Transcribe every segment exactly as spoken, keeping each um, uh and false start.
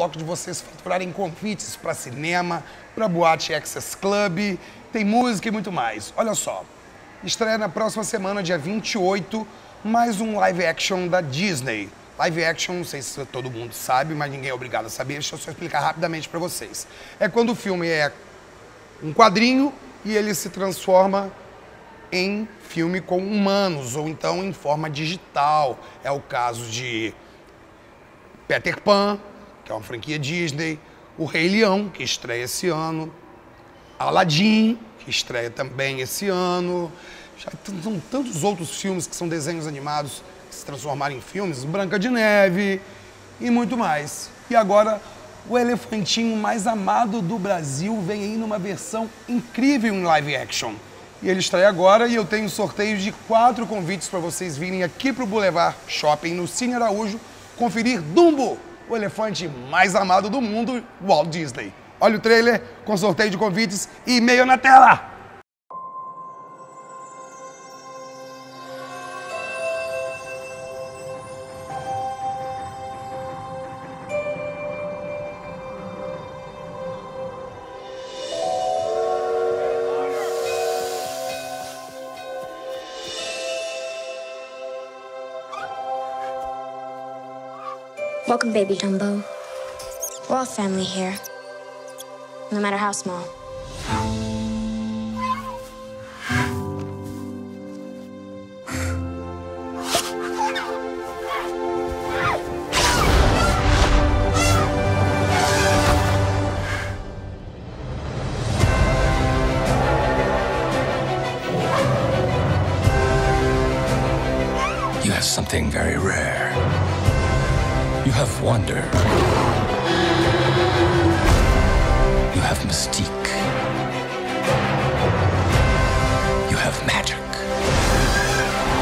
bloco de vocês faturarem convites para cinema, para boate Excess Club, tem música e muito mais. Olha só, estreia na próxima semana, dia vinte e oito, mais um live action da Disney. Live action, não sei se todo mundo sabe, mas ninguém é obrigado a saber, deixa eu só explicar rapidamente para vocês. É quando o filme é um quadrinho e ele se transforma em filme com humanos, ou então em forma digital. É o caso de Peter Pan, que é uma franquia Disney, o Rei Leão, que estreia esse ano, Aladdin, que estreia também esse ano, já são tantos outros filmes que são desenhos animados que se transformaram em filmes, Branca de Neve e muito mais. E agora, o elefantinho mais amado do Brasil vem aí numa versão incrível em live action. E ele estreia agora e eu tenho sorteio de quatro convites para vocês virem aqui para o Boulevard Shopping, no Cine Araújo, conferir Dumbo, o elefante mais amado do mundo, Walt Disney. Olha o trailer com sorteio de convites e e-mail na tela! Welcome, baby Dumbo. We're all family here, no matter how small. You have something very rare. You have wonder. You have mystique. You have magic.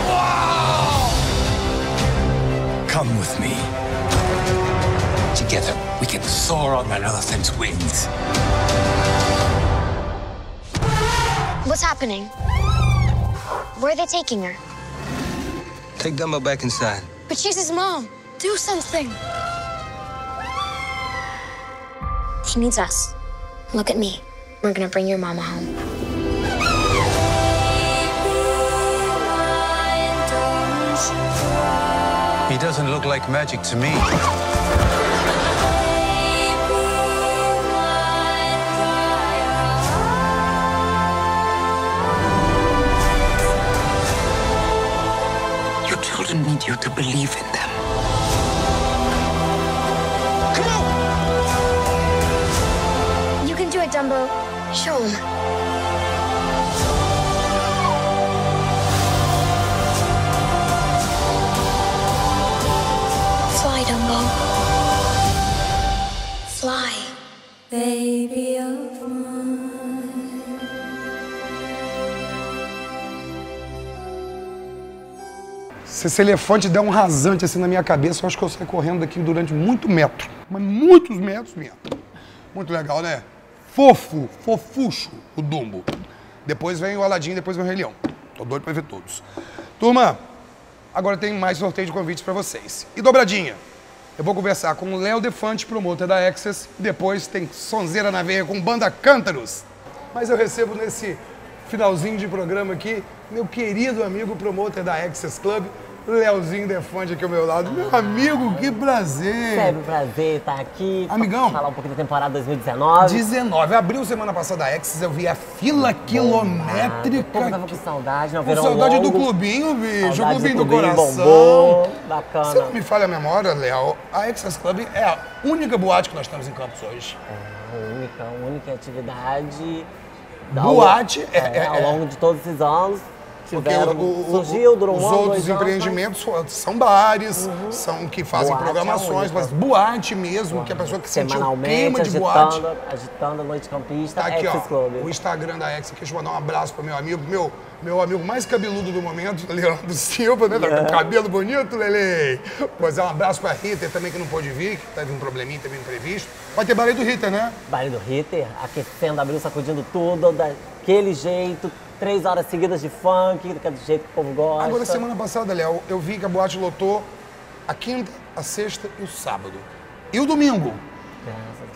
Wow! Come with me. Together, we can soar on an elephant's wings. What's happening? Where are they taking her? Take Dumbo back inside. But she's his mom. Do something. She needs us. Look at me. We're gonna bring your mama home. He doesn't look like magic to me. Your children need you to believe in them. Dumbo, show him. Fly, Dumbo. Fly. Baby of mine. Se esse elefante der um rasante assim na minha cabeça, eu acho que eu saio correndo daqui durante muito metro. Mas muitos metros mesmo. Muito legal, né? Fofo, fofucho, o Dumbo. Depois vem o Aladdin, depois vem o Rei Leão. Tô doido pra ver todos. Turma, agora tem mais sorteio de convites pra vocês. E dobradinha. Eu vou conversar com o Léo Defante, promotor da Excess. Depois tem sonzeira na veia com Banda Cântaros. Mas eu recebo nesse finalzinho de programa aqui, meu querido amigo promotor da Excess Club, Léozinho Defante aqui ao meu lado. Meu amigo, que prazer! Sério, prazer estar aqui. Amigão. Falar um pouquinho da temporada dois mil e dezenove. dezenove. Abriu semana passada a Excess, eu vi a fila bombado, quilométrica. Todo mundo tava com saudade, não? Com saudade longo. Do clubinho, bicho. Saudade o clubinho do, do clubinho, coração. Bombou. Bacana. Se não me falha a memória, Léo, a Excess Club é a única boate que nós temos em Campos hoje. É, a única, a única atividade. Boate? Ao, é, é, é, ao longo de todos esses anos. Tiveram, o, o, surgiu, durou um ano, os outros empreendimentos mas... são bares, uhum. são que fazem boate programações, é mas boate mesmo, boate. Que é a pessoa que sentiu o clima de agitando, boate. Agitando a noite campista, tá aqui, Excess Club. O Instagram da Excess, deixa eu mandar um abraço pro meu amigo, meu, meu amigo mais cabeludo do momento, Leandro Silva, né? Yeah. Tá com cabelo bonito, Lelei. Pois é, um abraço pra Ritter também, que não pôde vir, que teve um probleminha, teve um imprevisto. Vai ter baile do Ritter, né? Baile do Ritter, aquecendo, abriu, sacudindo tudo, daquele jeito. Três horas seguidas de funk, daquele jeito que o povo gosta. Agora, semana passada, Léo, eu vi que a boate lotou a quinta, a sexta e o sábado. E o domingo?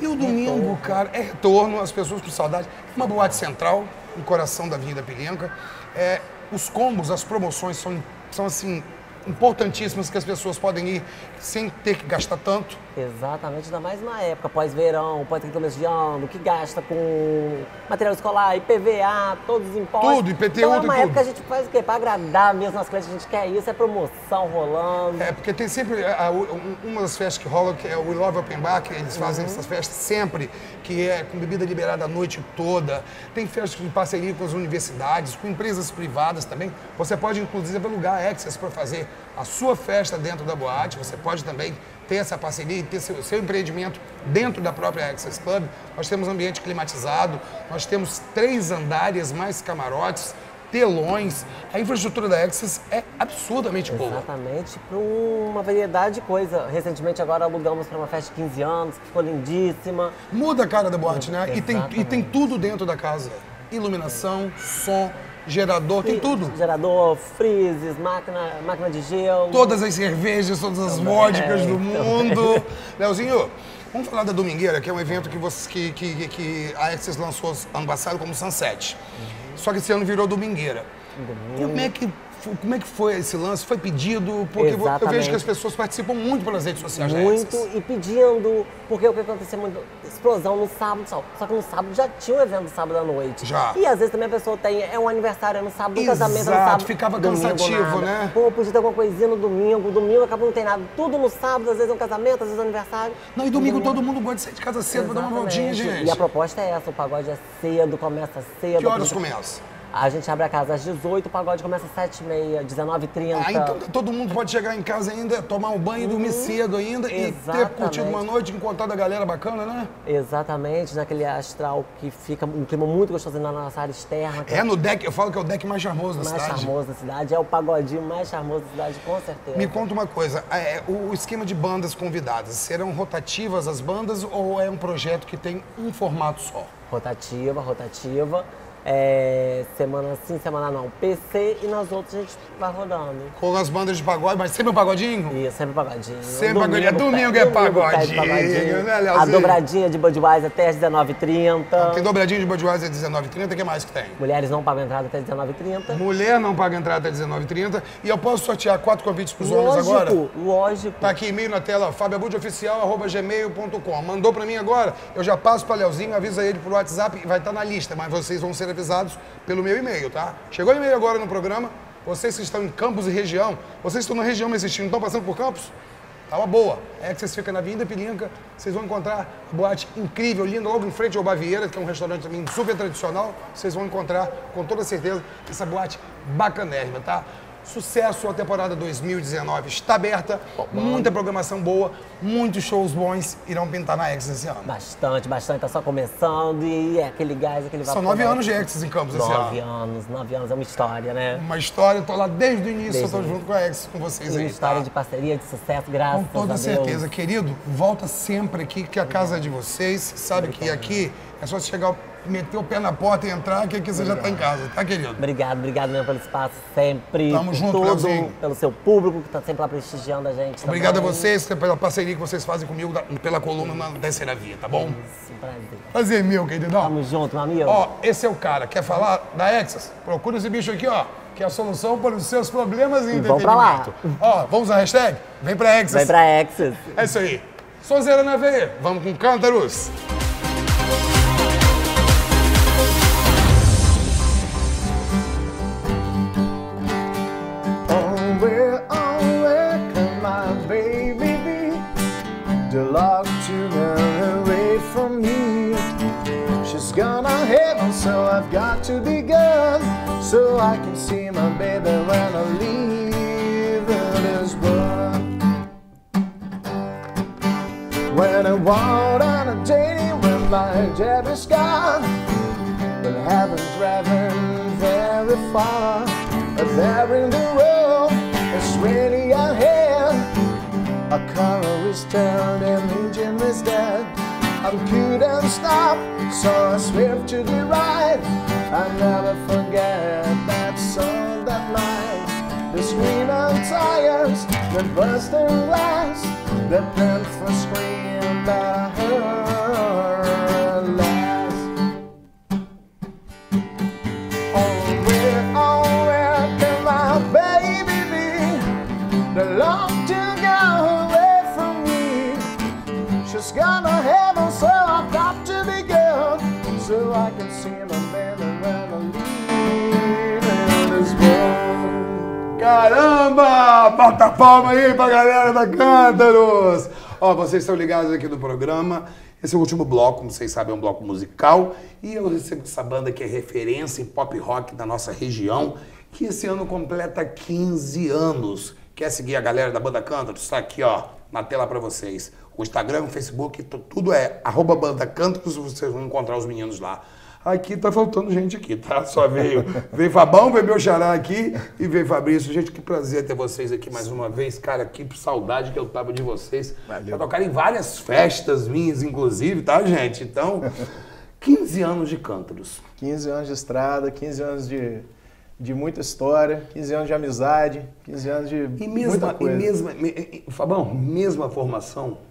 E o domingo, cara, é retorno, as pessoas com saudade. Uma boate central, no coração da Avenida Pelinca. É, os combos, as promoções são, são assim, importantíssimas, que as pessoas podem ir sem ter que gastar tanto. Exatamente, ainda mais na época, pós-verão, pós-começo de ano, que gasta com material escolar, I P V A, todos os impostos. Tudo, I P T U, então é uma época que a gente faz o quê? Para agradar mesmo as clientes, a gente quer isso, é promoção rolando. É, porque tem sempre a, uma das festas que rola, que é o We Love Open Bar, que eles fazem uhum. essas festas sempre, que é com bebida liberada a noite toda. Tem festas de parceria com as universidades, com empresas privadas também. Você pode, inclusive, alugar a Excess para fazer a sua festa dentro da boate. Você pode também ter essa parceria e ter seu, seu empreendimento dentro da própria Excess Club. Nós temos ambiente climatizado, nós temos três andares, mais camarotes, telões. A infraestrutura da Excess é absurdamente boa. Exatamente, para uma variedade de coisa. Recentemente agora alugamos para uma festa de quinze anos, que ficou lindíssima. Muda a cara da boate, né? E tem, e tem tudo dentro da casa. Iluminação, som, gerador, tem tudo. Gerador, freezes, máquina, máquina de gelo. Todas as cervejas, todas as vodkas do mundo. Leozinho, vamos falar da Domingueira, que é um evento que, você, que, que, que a Excess lançou ano passado como Sunset. Uhum. Só que esse ano virou Domingueira. Domingo. Como é que... Como é que foi esse lance? Foi pedido? Porque Exatamente. Eu vejo que as pessoas participam muito pelas redes sociais. Muito, e pedindo, porque o que aconteceu muito, explosão no sábado só. Só que no sábado já tinha um evento no sábado à noite. Já. E às vezes também a pessoa tem, é um aniversário é no sábado, um casamento no sábado. Ficava domingo, cansativo, nada. Né? Pô, podia ter alguma coisinha no domingo, domingo acabou não tem nada. Tudo no sábado, às vezes é um casamento, às vezes é um aniversário. Não, e domingo não. Todo mundo gosta de sair de casa cedo pra dar uma voltinha, gente. E a proposta é essa, o pagode é cedo, começa cedo. Que horas começa? começa? A gente abre a casa às dezoito, o pagode começa às sete e meia, dezenove e trinta. Ah, então todo mundo pode chegar em casa ainda, tomar um banho, uhum. dormir cedo ainda. Exatamente. E ter curtido uma noite, encontrado a galera bacana, né? Exatamente, naquele astral que fica um clima muito gostoso na nossa área externa. É, no deck, eu falo que é o deck mais charmoso da cidade. Mais charmoso da cidade, é o pagodinho mais charmoso da cidade, com certeza. Me conta uma coisa, é, o esquema de bandas convidadas, serão rotativas as bandas ou é um projeto que tem um formato só? Rotativa, rotativa. É, semana sim, semana não, P C e nas outras a gente vai rodando. Com as bandas de pagode, mas sempre o pagodinho? Isso, sempre o pagodinho. Sempre domingo, pagodinho. É domingo, é pagodinho. pagodinho. Né, a dobradinha de Budweiser até as dezenove e trinta. Ah, tem dobradinha de Budweiser às dezenove e trinta, o que mais que tem? Mulheres não pagam entrada até dezenove e trinta. Mulher não paga entrada até dezenove e trinta. E eu posso sortear quatro convites pros lógico, homens agora? Lógico, lógico. Tá aqui e-mail na tela, fábio abud oficial arroba gmail ponto com. Mandou pra mim agora, eu já passo pra Leozinho, avisa ele pro WhatsApp e vai estar tá na lista, mas vocês vão ser avisados pelo meu e-mail, tá? Chegou e-mail agora no programa, vocês que estão em Campos e região, vocês que estão na região me assistindo, estão passando por Campos? Tá uma boa. É que vocês ficam na Avenida Pelinca, vocês vão encontrar uma boate incrível, linda, logo em frente ao Baviera, que é um restaurante também super tradicional, vocês vão encontrar com toda certeza essa boate bacanérrima, tá? Sucesso, a temporada dois mil e dezenove está aberta, muita programação boa, muitos shows bons irão pintar na Excess esse ano. Bastante, bastante, tá só começando e é aquele gás, aquele vapor. São nove anos de Excess em Campos esse ano. Nove anos, nove anos, é uma história, né? Uma história, eu tô lá desde o início, desde eu tô junto início. com a Excess, com vocês e aí. Uma história tá? de parceria, de sucesso, graças a Deus. Com toda certeza, querido, volta sempre aqui, que a casa é de vocês, sabe que aqui é só chegar... Meter o pé na porta e entrar, que aqui você obrigado. já tá em casa, tá, querido? Obrigado, obrigado mesmo pelo espaço, sempre. Tamo junto, Leozinho. Pelo seu público, que tá sempre lá prestigiando a gente. Obrigado também. a vocês pela parceria que vocês fazem comigo, pela coluna na Terceira Via, tá bom? Isso, prazer. Prazer meu, queridão. Tamo junto, meu amigo. Ó, esse é o cara. Quer falar da Excess? Procura esse bicho aqui, ó, que é a solução para os seus problemas e entretenimento. Vamos pra lá. Ó, vamos à hashtag? Vem pra Excess. Vem pra Excess. É isso aí. Sonzeira na veia. Vamos com Cântaros. Locked to run away from me. She's gone on heaven, so I've got to be gone, so I can see my baby when I leave this world. When I want on a daily, when my job is gone, but I haven't driven very far. But there in the world, it's really out here. A color is turned and engine is dead. I couldn't stop, so I swerved to the right. I never forget that song that night. The screaming tires, the bursting glass, the painful scream that I heard. It's gonna happen, so I've got to be good, so I can see the better when I leave in this world. Caramba! Bota palma aí pra galera da Cântaros! Ó, vocês estão ligados aqui no programa. Esse é o último bloco, como vocês sabem, é um bloco musical. E eu recebo essa banda que é referência em pop rock da nossa região, que esse ano completa quinze anos. Quer seguir a galera da Banda Cântaros? Está aqui, ó, na tela para vocês. O Instagram, o Facebook, tudo é arroba Banda Cântaros, vocês vão encontrar os meninos lá. Aqui tá faltando gente aqui, tá? Só veio. Veio Fabão, veio meu xará aqui e veio Fabrício. Gente, que prazer ter vocês aqui mais uma vez. Cara, que saudade que eu tava de vocês. Valeu. Já tocaram em várias festas minhas, inclusive, tá, gente? Então, quinze anos de Cântaros. quinze anos de estrada, quinze anos de, de muita história, quinze anos de amizade, quinze anos de e mesma, muita coisa. E mesma, me, Fabão, mesma formação?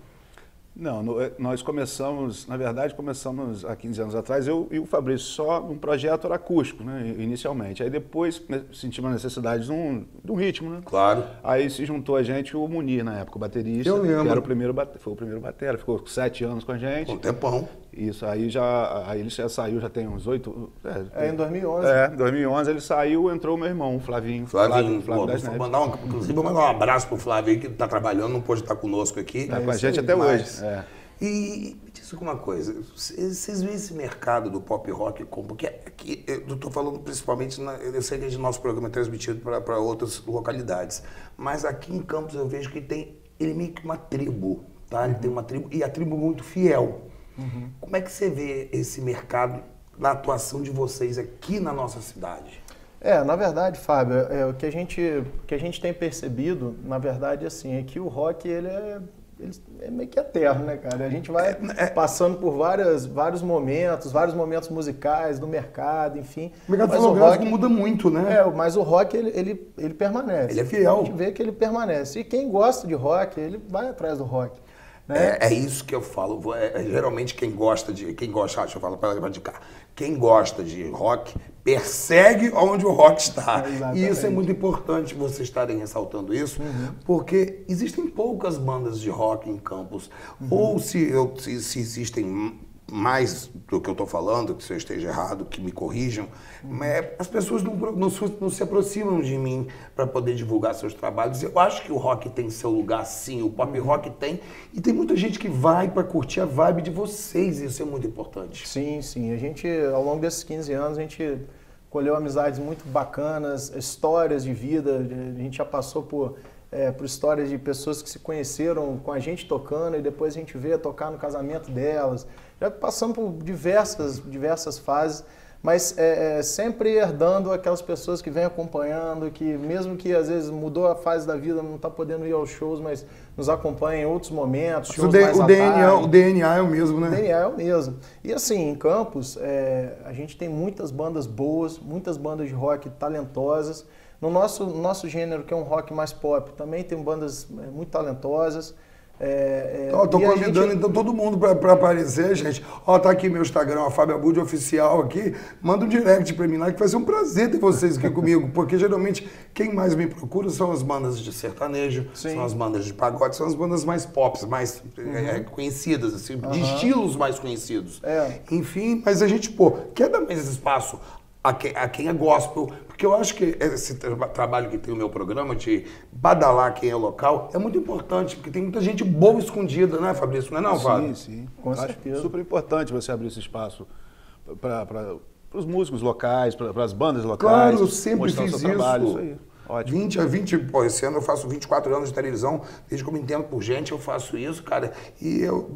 Não, nós começamos, na verdade, começamos há quinze anos atrás, eu e o Fabrício, só um projeto era acústico, né, inicialmente. Aí depois sentimos a necessidade de um, de um ritmo, né? Claro. Aí se juntou a gente o Munir, na época, o baterista. Eu lembro. Que era o primeiro, foi o primeiro batera, ficou sete anos com a gente. Um tempão. Isso, aí já, aí ele já saiu, já tem uns oito... É, é, em dois mil e onze. É, em dois mil e onze ele saiu, entrou o meu irmão, o Flavinho. Flavinho, Flavinho, Flávio das Neves. Mandar um, inclusive, vou mandar um abraço pro Flávio que tá trabalhando, não pôde estar conosco aqui. Tá é, com a gente é até demais. Hoje. É. E me diz uma coisa, vocês veem esse mercado do pop rock como... Porque aqui, eu tô falando principalmente, na, eu sei que o nosso programa é transmitido para outras localidades, mas aqui em Campos eu vejo que tem, ele é meio que uma tribo, tá? Ele uhum. tem uma tribo, e a tribo muito fiel. Uhum. Como é que você vê esse mercado na atuação de vocês aqui na nossa cidade? É, na verdade, Fábio, é, o que a gente, que a gente tem percebido, na verdade, assim, é que o rock, ele é, ele é meio que eterno, né, cara? A gente vai é, é... passando por várias, vários momentos, vários momentos musicais do mercado, enfim. O mercado fonográfico muda muito, né? É, mas o rock, ele, ele, ele permanece. Ele é fiel. A gente vê que ele permanece. E quem gosta de rock, ele vai atrás do rock. Né? É, é isso que eu falo. É, geralmente quem gosta de. Quem gosta, deixa eu falar para de cá. Quem gosta de rock persegue onde o rock está. É, e isso é muito importante vocês estarem ressaltando isso, uhum. porque existem poucas bandas de rock em Campos. Uhum. Ou se, eu, se, se existem mais do que eu estou falando, que se eu esteja errado, que me corrijam, é, as pessoas não, não, não se aproximam de mim para poder divulgar seus trabalhos. Eu acho que o rock tem seu lugar, sim, o pop rock tem, e tem muita gente que vai para curtir a vibe de vocês, e isso é muito importante. Sim, sim. A gente, ao longo desses quinze anos, a gente colheu amizades muito bacanas, histórias de vida, a gente já passou por... É, por histórias de pessoas que se conheceram com a gente tocando e depois a gente vê tocar no casamento delas. Já passamos por diversas, diversas fases, mas é, é, sempre herdando aquelas pessoas que vêm acompanhando, que mesmo que às vezes mudou a fase da vida, não está podendo ir aos shows, mas nos acompanha em outros momentos, shows mais à tarde. O D N A é o mesmo, né? O D N A é o mesmo. E assim, em Campos, é, a gente tem muitas bandas boas, muitas bandas de rock talentosas. No nosso, nosso gênero, que é um rock mais pop, também tem bandas muito talentosas. É, é, Estou convidando gente... então todo mundo para aparecer, gente. Ó, tá aqui meu Instagram, a Fábio Abud Oficial aqui. Manda um direct para mim lá, que vai ser um prazer ter vocês aqui comigo. Porque geralmente quem mais me procura são as bandas de sertanejo, Sim. são as bandas de pagode, são as bandas mais pops, mais uhum. é, conhecidas, assim, uhum. de estilos mais conhecidos. É. Enfim, mas a gente, pô, quer dar mais espaço a quem, a quem é gospel, porque eu acho que esse tra trabalho que tem o meu programa de badalar quem é local é muito importante, porque tem muita gente boa escondida, né, Fabrício? Não é não, Fábio? Sim, sim. Com certeza. Acho super importante você abrir esse espaço para os músicos locais, para as bandas locais. Claro, eu sempre fiz isso. Trabalho, isso aí. Ótimo. vinte a vinte, pô, esse ano eu faço vinte e quatro anos de televisão, desde que eu me entendo por gente, eu faço isso, cara, e eu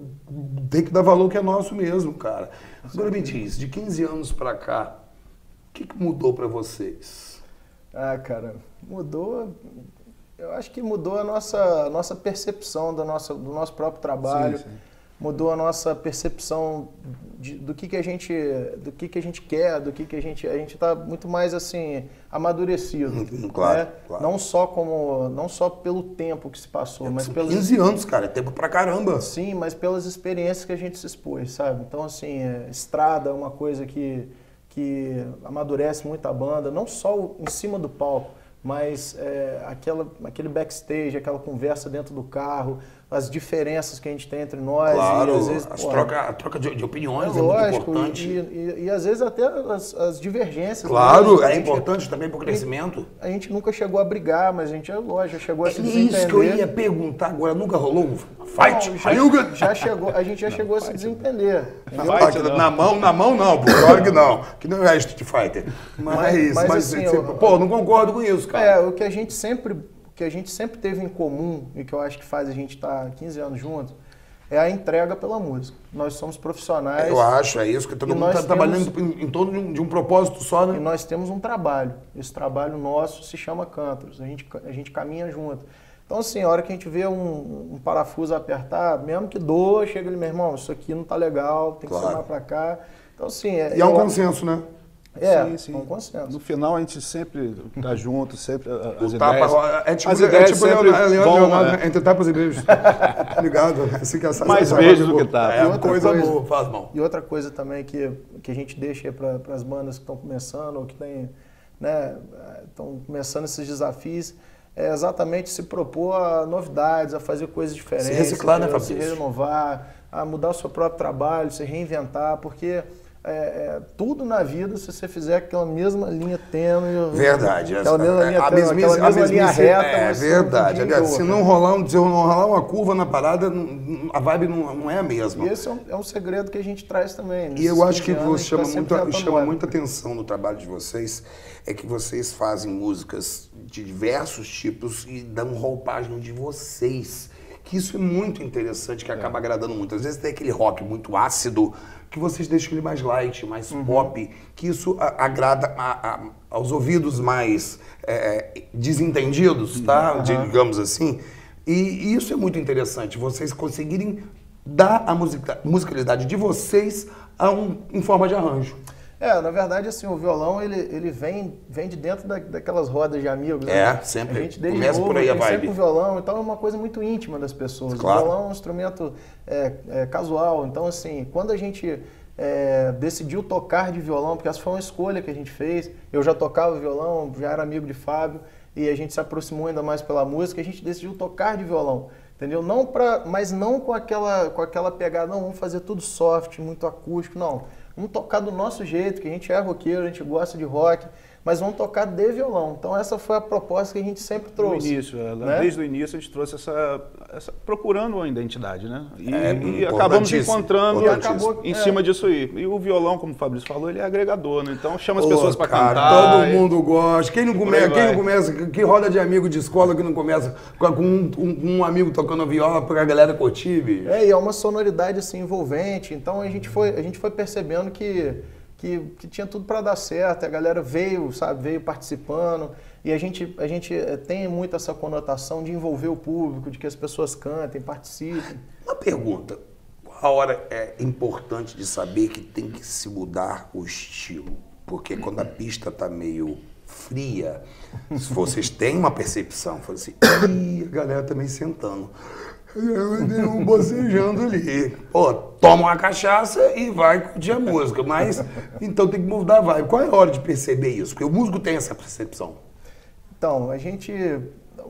tenho que dar valor que é nosso mesmo, cara. Agora me diz, de quinze anos para cá, o que, que mudou para vocês? Ah, cara, mudou... Eu acho que mudou a nossa, a nossa percepção do nosso, do nosso próprio trabalho. Sim, sim. Mudou a nossa percepção de, do, que que a gente, do que que a gente quer, do que que a gente... A gente está muito mais, assim, amadurecido. Claro, né? Claro. Não só, como, não só pelo tempo que se passou, é, mas pelos... quinze anos, cara, é tempo pra caramba. Sim, mas pelas experiências que a gente se expôs, sabe? Então, assim, é, estrada é uma coisa que... que amadurece muito a banda, não só em cima do palco, mas é, aquela, aquele backstage, aquela conversa dentro do carro, as diferenças que a gente tem entre nós. Claro, e, às vezes, as porra, troca, a troca de, de opiniões é, é lógico, muito importante. E, e, e às vezes até as, as divergências. Claro, né? É importante gente, também para o crescimento. A gente nunca chegou a brigar, mas a gente, é lógico, chegou a se desentender. É isso que eu ia perguntar agora, nunca rolou um fight? Não, já, já chegou, a gente já não, chegou a se desentender. Fight, na mão, na mão não, pô, claro que não. Que não é Street Fighter. Mas, mas, mas assim, você, eu, pô, não concordo com isso, cara. É, o que a gente sempre... que a gente sempre teve em comum e que eu acho que faz a gente estar quinze anos juntos, é a entrega pela música. Nós somos profissionais. Eu acho, é isso, que todo mundo está trabalhando em torno de um propósito só, né? E nós temos um trabalho. Esse trabalho nosso se chama Cântaros. A gente, a gente caminha junto. Então, assim, a hora que a gente vê um, um parafuso apertar, mesmo que doa, chega ali, meu irmão, isso aqui não tá legal, tem que somar para cá. Então, assim... É, e é um consenso, né? É, sim, sim. Com consenso. No final a gente sempre tá junto, sempre as o ideias... Tapa, é tipo, as é ideias tipo sempre Leonardo, Leonardo, bom, Leonardo, né? Entre tapas e beijos. Ligado? Assim que essa mais beijos do que tapas. É uma coisa, coisa boa, faz mal. E outra coisa também que, que a gente deixa para as bandas que estão começando ou que estão né, começando esses desafios, é exatamente se propor a novidades, a fazer coisas diferentes. Se reciclar, né, Fabrício? Se renovar, a mudar o seu próprio trabalho, se reinventar, porque... É, é, tudo na vida, se você fizer aquela mesma linha tênue... Verdade. Aquela mesma linha tênue, aquela mesma, mesma linha reta. É verdade. Um se não rolar, um, se não rolar uma curva na parada, a vibe não, não é a mesma. E esse é um, é um segredo que a gente traz também. E eu acho que o que chama, tá muito, chama muita atenção no trabalho de vocês é que vocês fazem músicas de diversos tipos e dão roupagem de vocês. Que isso é muito interessante, que acaba é. agradando muito. Às vezes tem aquele rock muito ácido, que vocês deixam ele mais light, mais uhum. pop, que isso a, agrada a, a, aos ouvidos mais é, desentendidos, tá? Uhum. Digamos assim. E, e isso é muito interessante, vocês conseguirem dar a musica, musicalidade de vocês a um, em forma de arranjo. É, na verdade, assim, o violão, ele, ele vem, vem de dentro da, daquelas rodas de amigos. É, né? Sempre. A gente desde começa novo, por aí a vibe. Sempre o violão, então é uma coisa muito íntima das pessoas. Claro. O violão é um instrumento é, é, casual, então, assim, quando a gente é, decidiu tocar de violão, porque essa foi uma escolha que a gente fez, eu já tocava violão, já era amigo de Fábio, e a gente se aproximou ainda mais pela música, a gente decidiu tocar de violão. Entendeu? Não pra, mas não com aquela, com aquela pegada, não, vamos fazer tudo soft, muito acústico, não. Vamos tocar do nosso jeito, que a gente é roqueiro, a gente gosta de rock, mas vamos tocar de violão. Então essa foi a proposta que a gente sempre trouxe. No início, né? Desde o início a gente trouxe essa... essa procurando uma identidade, né? E, é, e acabamos encontrando e acabou, em é. cima disso aí. E o violão, como o Fabrício falou, ele é agregador, né? Então chama as oh, pessoas para cantar. Todo mundo gosta. Quem não, come, quem não começa, que roda de amigo de escola que não começa com um, um, um amigo tocando a viola para a galera curtir, bicho? É, e é uma sonoridade assim envolvente. Então a gente foi, a gente foi percebendo que Que, que tinha tudo para dar certo, a galera veio, sabe, veio participando, e a gente, a gente tem muito essa conotação de envolver o público, de que as pessoas cantem, participem. Uma pergunta, a hora é importante de saber que tem que se mudar o estilo, porque quando a pista está meio fria, vocês têm uma percepção, falam assim, e a galera também sentando. Eu dei um bocejando ali. Pô, toma uma cachaça e vai curtir a música. Mas, então tem que mudar a vibe. Qual é a hora de perceber isso? Porque o músico tem essa percepção. Então, a gente...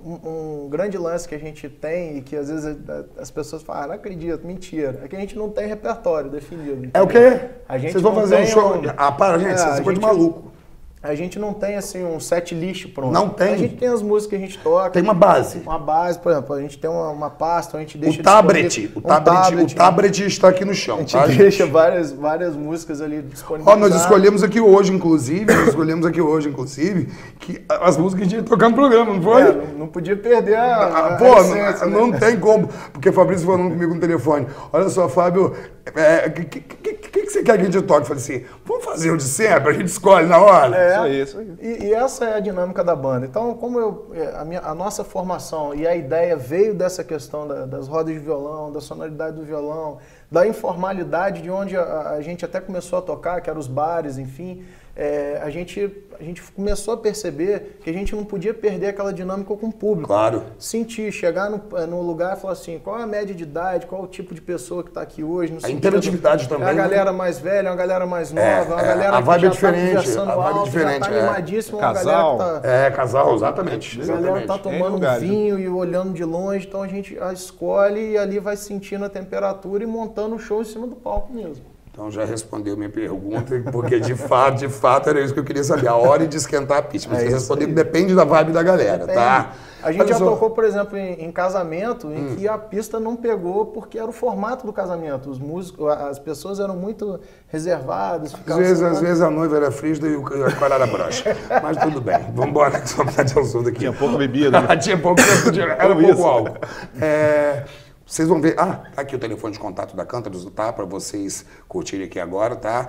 Um, um grande lance que a gente tem e que às vezes as pessoas falam, ah, não acredito, mentira. É que a gente não tem repertório definido. É o quê? A gente Vocês vão fazer um show... Um... Ah, para, gente, é, vocês ficam de maluco. A gente não tem, assim, um set list pronto. Não tem? A gente tem as músicas que a gente toca. Tem uma base. Uma base, por exemplo, a gente tem uma, uma pasta, a gente deixa... O tablet, o, um tablet, tablet. O tablet está aqui no chão, tá? A gente tá, deixa gente? Várias, várias músicas ali disponíveis. Oh, nós escolhemos aqui hoje, inclusive, nós escolhemos aqui hoje, inclusive, que as músicas a gente ia tocar no programa, não foi? É, não podia perder a... a, a pô, essência, não, né? Não tem como, porque o Fabrício falando comigo no telefone. Olha só, Fábio, o é, que, que, que, que, que você quer que a gente toque? Eu falei assim, vamos fazer o de sempre, a gente escolhe na hora. É. É, isso aí, isso aí. E, e essa é a dinâmica da banda. Então, como eu, a, minha, a nossa formação e a ideia veio dessa questão da, das rodas de violão, da sonoridade do violão, da informalidade de onde a, a gente até começou a tocar, que eram os bares, enfim. é, a, gente, a gente começou a perceber que a gente não podia perder aquela dinâmica com o público. Claro. Sentir, chegar no, no lugar e falar assim, qual é a média de idade, qual é o tipo de pessoa que está aqui hoje. No a interatividade também. É a galera mais velha, uma galera mais nova, é, uma é, galera a vibe que já é está a vibe alto, é diferente, já está animadíssima. É. Casal. Galera tá, é, casal, exatamente. A galera está tomando um vinho e olhando de longe, então a gente a escolhe e ali vai sentindo a temperatura e montando o show em cima do palco mesmo. Então já respondeu minha pergunta, porque de fato, de fato era isso que eu queria saber, a hora de esquentar a pizza. Mas é, você respondeu, depende da vibe da galera, depende. Tá? A gente já tocou, por exemplo, em, em casamento, em hum. que a pista não pegou porque era o formato do casamento. Os músicos, as pessoas eram muito reservadas. Às vezes, às vezes a noiva era frígida e o cara era broxa. Mas tudo bem, vamos embora, que só de assunto aqui. Tinha pouca bebida. Né? Tinha pouco, era pouco isso. Álcool. É... Vocês vão ver... Ah, tá aqui o telefone de contato da Cântaros, tá? Para vocês curtirem aqui agora, tá?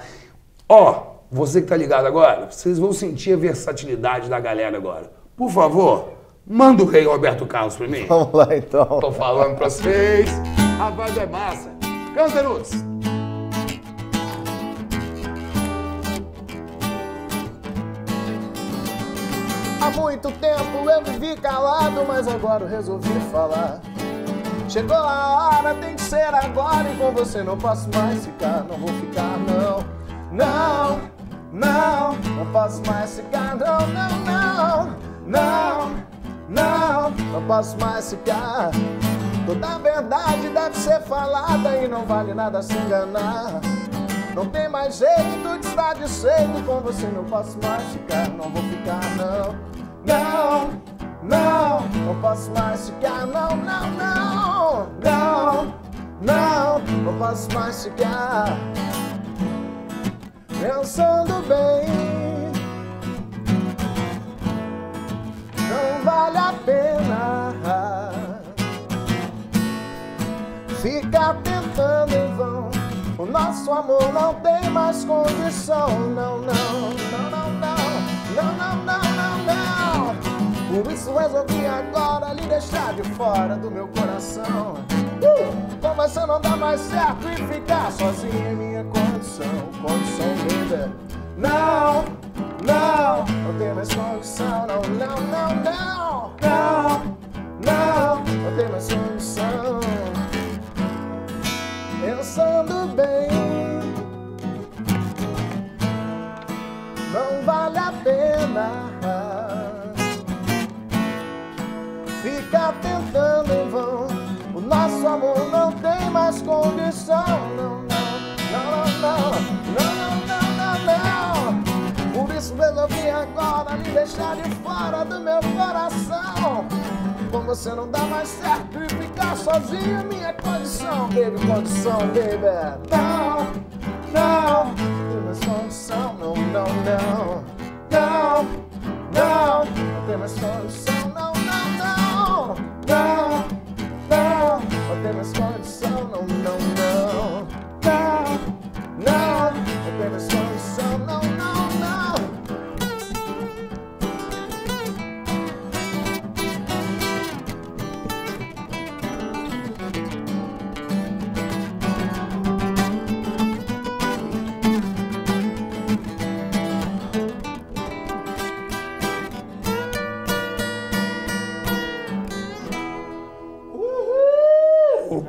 Ó, oh, você que tá ligado agora, vocês vão sentir a versatilidade da galera agora. Por favor, manda o Rei Roberto Carlos pra mim. Vamos lá, então. Tô falando pra vocês. A vibe é massa. Cântaros! Há muito tempo eu vivi calado, mas agora eu resolvi falar. Chegou a hora, tem que ser agora. E com você não posso mais ficar, não vou ficar, não. Não, não, não posso mais ficar, não, não, não. Não, não, não posso mais ficar. Toda verdade deve ser falada e não vale nada se enganar. Não tem mais jeito de estar de jeito. Com você não posso mais ficar, não vou ficar, não. Não. Não, não posso mais ficar, não, não, não. Não, não, não posso mais ficar. Pensando bem, não vale a pena ficar tentando em vão. O nosso amor não tem mais condição. Não, não, não, não, não, não, não, não, não, não. Por isso resolvi agora lhe deixar de fora do meu coração. uh! Conversar não dá mais certo e ficar sozinho é minha condição. Condição linda. Não, não, não tem mais condição. Não, não, não, não. Não, não, não tem mais condição. Pensando bem, não vale a pena ficar tentando em vão. O nosso amor não tem mais condição. Não, não, não, não, não, não, não, não. Por isso resolvi agora me deixar de fora do meu coração. Com você não dá mais certo e ficar sozinho é minha condição. Baby, condição, baby. Não, não, não tem mais condição. Não, não, não. Não, não, não tem mais condição. Não, não, não. Não, não, não tem mais condição, não, não, não. Não, não, não tem mais condição, não, não,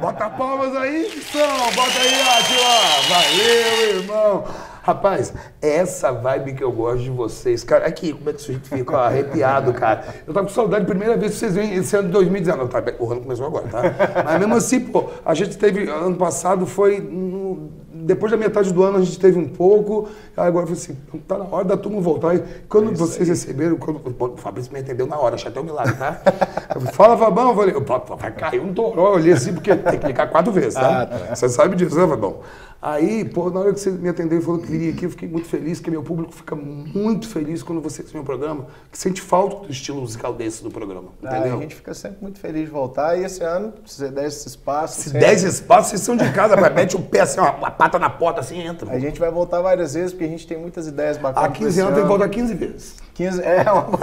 bota palmas aí, então. Bota aí, ó. Valeu, irmão. Rapaz, essa vibe que eu gosto de vocês. Cara, aqui, como é que o sujeito fica arrepiado, cara? Eu tava com saudade, primeira vez que vocês vêm esse ano de dois mil e dezenove. Tá, o ano começou agora, tá? Mas mesmo assim, pô, a gente teve, ano passado foi... No, depois da metade do ano a gente teve um pouco, agora eu falei assim, tá na hora da turma voltar. E quando é vocês aí. Receberam, quando, bom, o Fabrício me entendeu na hora, achei até um milagre, tá? Eu falei, fala, Fabão, eu falei, vai cair um toró, eu olhei assim, porque tem que clicar quatro vezes, tá? Ah, tá. Você sabe disso, né, Fabão? Aí, pô, na hora que você me atendeu e falou que viria aqui, eu fiquei muito feliz, porque meu público fica muito feliz quando você vê o programa, que sente falta do estilo musical desse do programa, entendeu? Ah, a gente fica sempre muito feliz de voltar, e esse ano, se der esse espaço... Se sempre... der esse espaço, vocês são de casa, mas mete o pé assim, uma, uma pata na porta, assim, entra. A gente vai voltar várias vezes, porque a gente tem muitas ideias bacanas. Há quinze anos tem que voltar quinze vezes. quinze, é, uma...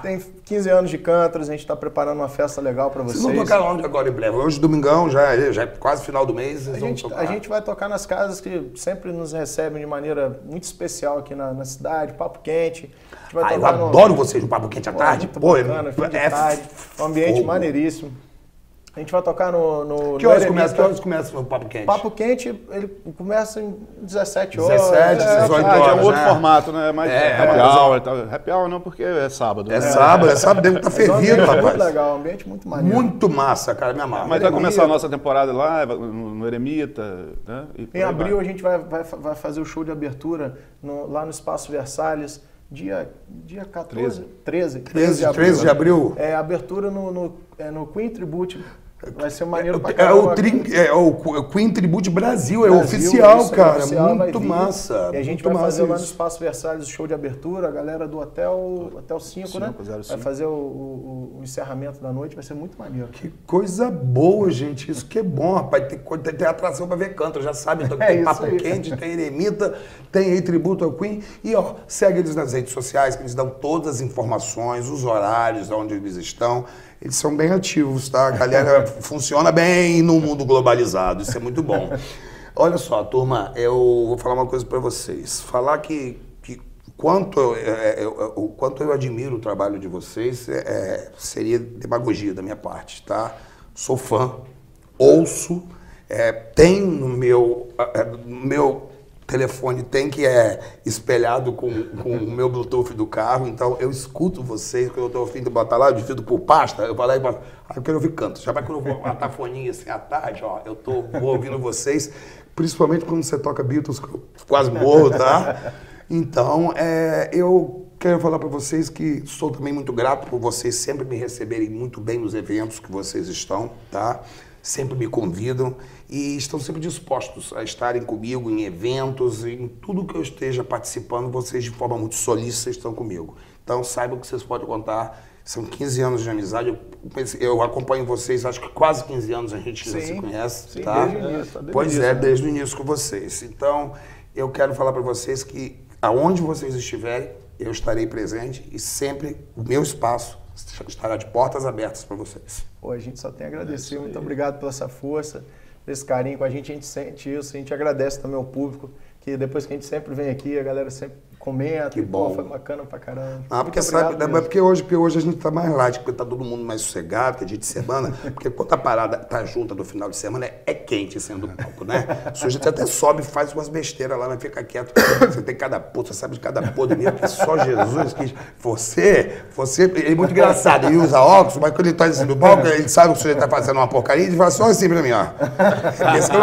tem... quinze anos de Cântaros, a gente está preparando uma festa legal para vocês. Vocês vão tocar onde agora em breve? Hoje, domingão, já, já é quase final do mês, vocês a vão gente, tocar. A gente vai tocar nas casas que sempre nos recebem de maneira muito especial aqui na, na cidade, Papo Quente. A gente vai ah, tocar eu no... adoro vocês no Papo Quente à Pô, tarde. É Pô, bacana, é... de é... tarde. Um ambiente Pô. maneiríssimo. A gente vai tocar no... no que, horas começa, que horas começa o Papo Quente? Papo Quente, ele começa em dezessete horas. dezessete, dezoito horas, é um outro né? formato, né? Mais é, happy hour e tal. Happy hour não, porque é sábado. É, né? é sábado, é sábado, deve estar tá fervido, rapaz. Muito legal, um ambiente muito maneiro. Muito massa, cara, minha massa. Mas vai começar a nossa temporada lá, no Eremita, né? E em abril vai. a gente vai, vai, vai fazer o show de abertura no, lá no Espaço Versalhes. Dia, dia quatorze, treze, treze, treze de abril. É, abertura no, no, é, no Queen Tribute. Vai ser maneiro pra caramba. É o, trin, é o Queen Tribute Brasil, Brasil é oficial, isso, cara. É oficial, muito massa. E a gente vai fazer isso. lá no Espaço Versalhes o show de abertura, a galera do Hotel, hotel cinco, né? zero cinco. Vai fazer o, o, o encerramento da noite, vai ser muito maneiro. Que coisa boa, gente. Isso que é bom, rapaz. Tem, tem, tem atração pra ver canto, já sabe. Então, tem é Papo aí. Quente, tem Eremita, tem aí tributo ao Queen. E, ó, segue eles nas redes sociais, que eles dão todas as informações, os horários, onde eles estão. Eles são bem ativos, tá? A galera funciona bem no mundo globalizado, isso é muito bom. Olha só, turma, eu vou falar uma coisa para vocês. Falar que, que quanto eu, eu, eu, o quanto eu admiro o trabalho de vocês é, seria demagogia da minha parte, tá? Sou fã, ouço, é, tem no meu, é, meu telefone, tem que é espelhado com, com o meu Bluetooth do carro, então eu escuto vocês, quando eu estou afim de botar lá, eu divido por pasta, eu falo aí, ah, eu quero ouvir canto, já vai quando eu vou matar a foninha assim à tarde, ó, eu tô vou ouvindo vocês, principalmente quando você toca Beatles, que eu quase morro, tá? Então, é, eu quero falar para vocês que sou também muito grato por vocês sempre me receberem muito bem nos eventos que vocês estão, tá? Sempre me convidam e estão sempre dispostos a estarem comigo em eventos, em tudo que eu esteja participando, vocês de forma muito solícita estão comigo. Então saibam que vocês podem contar, são quinze anos de amizade, eu, eu acompanho vocês, acho que quase quinze anos a gente sim, já se conhece, sim, tá? Desde o início, tá desde pois início, é, né? desde o início com vocês. Então eu quero falar para vocês que aonde vocês estiverem, eu estarei presente e sempre o meu espaço estará de portas abertas para vocês. Pô, a gente só tem a agradecer, muito obrigado pela essa força, esse carinho com a gente, a gente sente isso, a gente agradece também ao público, que depois que a gente sempre vem aqui, a galera sempre comenta, que e, bom. Pô, foi bacana pra caramba. Ah, porque, sabe, é porque, hoje, porque hoje a gente tá mais light, porque tá todo mundo mais sossegado, que é dia de semana, porque quando a parada tá junta no final de semana, é, é quente sendo assim, pouco, né? O sujeito até sobe, faz umas besteiras lá, mas fica quieto. Você tem cada porra, você sabe de cada porra, que só Jesus quis. Você, você, ele é muito engraçado, ele usa óculos, mas quando ele tá assim, no palco, ele sabe que o sujeito tá fazendo uma porcaria, ele fala só assim pra mim, ó.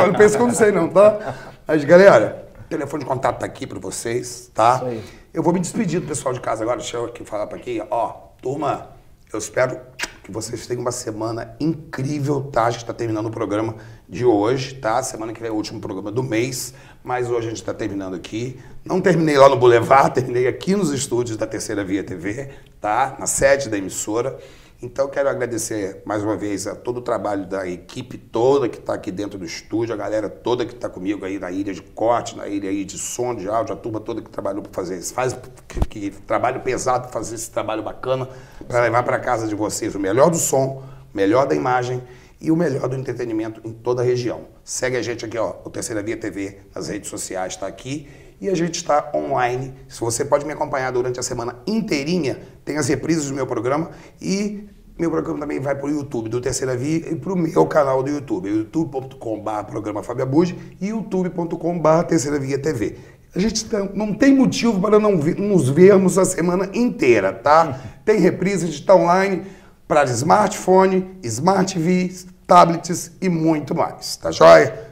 Eu penso que eu não sei não, tá? Mas, galera, o telefone de contato tá aqui para vocês, tá? Isso aí. Eu vou me despedir do pessoal de casa agora, deixa eu aqui falar para aqui, ó, turma, eu espero que vocês tenham uma semana incrível, tá? A gente tá terminando o programa de hoje, tá? Semana que vem é o último programa do mês, mas hoje a gente tá terminando aqui. Não terminei lá no Boulevard, terminei aqui nos estúdios da Terceira Via T V, tá? Na sede da emissora. Então, quero agradecer mais uma vez a todo o trabalho da equipe toda que está aqui dentro do estúdio, a galera toda que está comigo aí na ilha de corte, na ilha aí de som, de áudio, a turma toda que trabalhou para fazer isso. Faz que, que trabalho pesado para fazer esse trabalho bacana, para levar para casa de vocês o melhor do som, o melhor da imagem e o melhor do entretenimento em toda a região. Segue a gente aqui, ó, o Terceira Via T V, nas redes sociais, está aqui. E a gente está online, se você pode me acompanhar durante a semana inteirinha, tem as reprises do meu programa e meu programa também vai para o YouTube do Terceira Via e para o meu canal do YouTube, youtube ponto com ponto br Programa Fábio Abud e youtube ponto com ponto br Terceira Via T V. A gente não tem motivo para não nos vermos a semana inteira, tá? Tem reprises, a gente está online para smartphone, smart T V, tablets e muito mais, tá joia?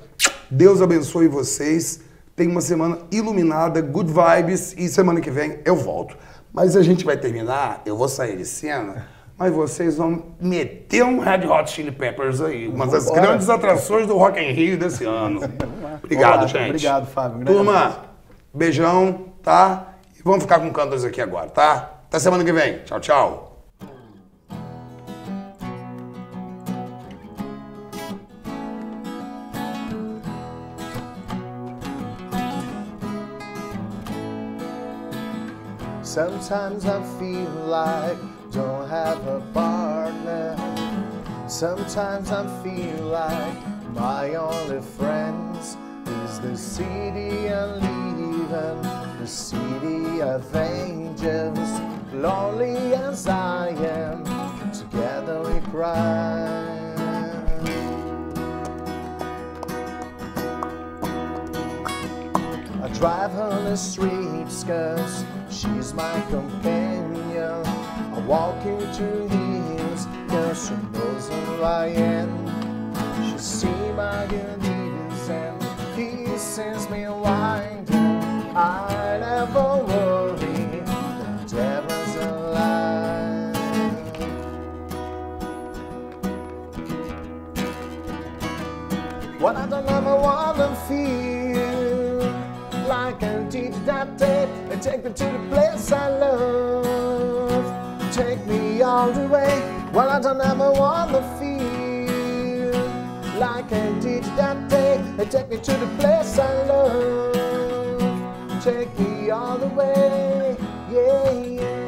Deus abençoe vocês. Tem uma semana iluminada, good vibes, e semana que vem eu volto. Mas a gente vai terminar, eu vou sair de cena, mas vocês vão meter um Red Hot Chili Peppers aí. Uma das Bora. grandes atrações do Rock in Rio desse ano. Obrigado, Olá, gente. Obrigado, Fábio. Turma, beijão, tá? E vamos ficar com Cântaros aqui agora, tá? Até semana que vem. Tchau, tchau. Sometimes I feel like don't have a partner. Sometimes I feel like my only friends is the city I live in, the city of angels. Lonely as I am, together we cry. I drive her on the streets cause she's my companion. I walk into hills cause she knows who I am. She sees my good deeds and he sees me winding. I never worry, the devil's alive. What I don't ever wanna feel like I did that day, and take me to the place I love. Take me all the way. Well, I don't ever wanna feel like I did that day, and take me to the place I love. Take me all the way, yeah, yeah.